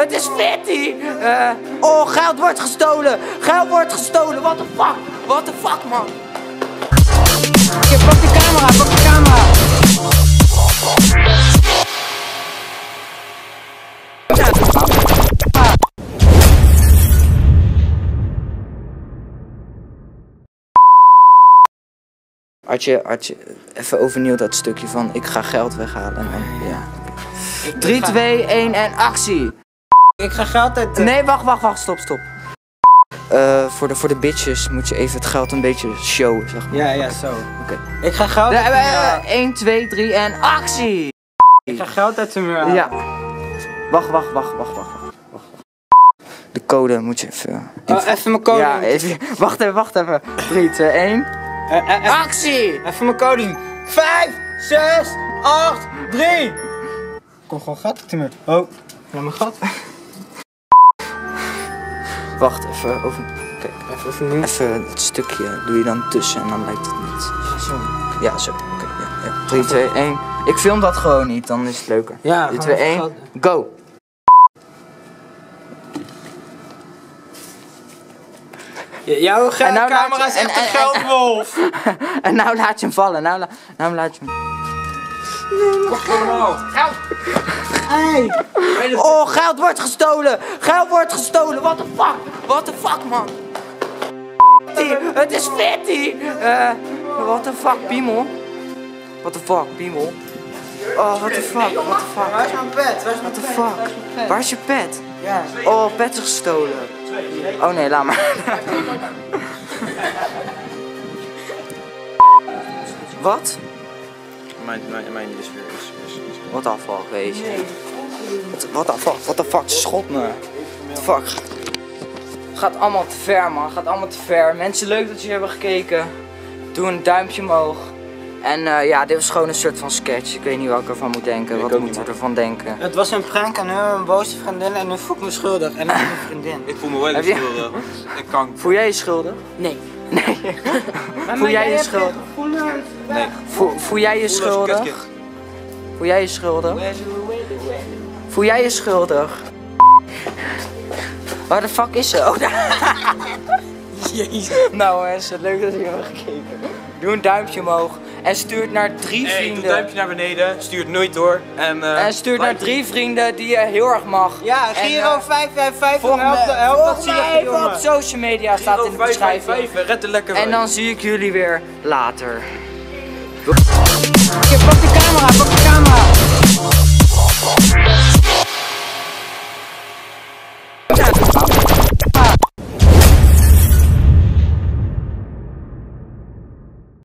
Het is 14! Oh, geld wordt gestolen! Geld wordt gestolen! What the fuck? What the fuck, man? Oké, pak de camera, pak de camera! Had je even overnieuw dat stukje van ik ga geld weghalen en dan, ja. 3, 2, 1 en actie! Ik ga geld uit... Nee, wacht, stop. Voor de bitches moet je even het geld een beetje showen, zeg maar. Ja, zo. Oké. Ik ga geld uit de muur. 1, 2, 3 en actie! Ik ga geld uit de muur halen. Ja. Wacht. De code moet je even... Oh, even mijn code. Ja, even... Wacht even. 3, 2, 1... actie! Even mijn code doen. 5, 6, 8, 3... Kom gewoon gat, Timmer. Oh, naar mijn gat. Wacht, even over... Kijk, even overnieuw. Even het stukje doe je dan tussen en dan lijkt het niet. Zo. Ja, zo. Oké, ja. 3, 2, 1. Ik film dat gewoon niet, dan is het leuker. Ja, 3, 2, 1. Go! Jouw camera is echt een geldwolf. En nou laat je hem vallen. Nou laat je hem... Geld! Hey. Oh, geld wordt gestolen! Geld wordt gestolen! What the fuck? What the fuck, man? Het is 14! What the fuck, Piemol? What the fuck, Piemol? Oh, what the fuck? What the fuck? Waar is mijn pet? What the fuck? Waar is je pet? Oh, pet is gestolen. Oh nee, laat maar. Wat? Mijn is wat afval, weet je. Wat afval, schot me. What the fuck. Gaat allemaal te ver, man. Gaat allemaal te ver. Mensen, leuk dat jullie hebben gekeken. Doe een duimpje omhoog. En ja, dit was gewoon een soort van sketch. Ik weet niet wat ik ervan moet denken. Nee, wat moeten we ervan denken? Het was een prank aan hun boze vriendin en hun voel ik me schuldig. En mijn vriendin. Ik voel me wel schuldig. Ik kan... Voel jij je schuldig? Nee. Nee. Voel jij je schuldig? Nee. Voel jij je schuldig? Voel jij je schuldig? Voel jij je schuldig? Waar de fuck is ze? Oh, daar. Jezus. Nou mensen, leuk dat jullie hebben gekeken. Doe een duimpje omhoog. En stuur het naar 3 vrienden. Doe een duimpje naar beneden. Stuur het nooit door. En stuur het naar 3 vrienden die je heel erg mag. Ja, Giro 555. Volg mij even op social media. Staat in de beschrijving. Red de lekker en dan zie ik jullie weer later. Oké, pak de camera, pak de camera. Ja.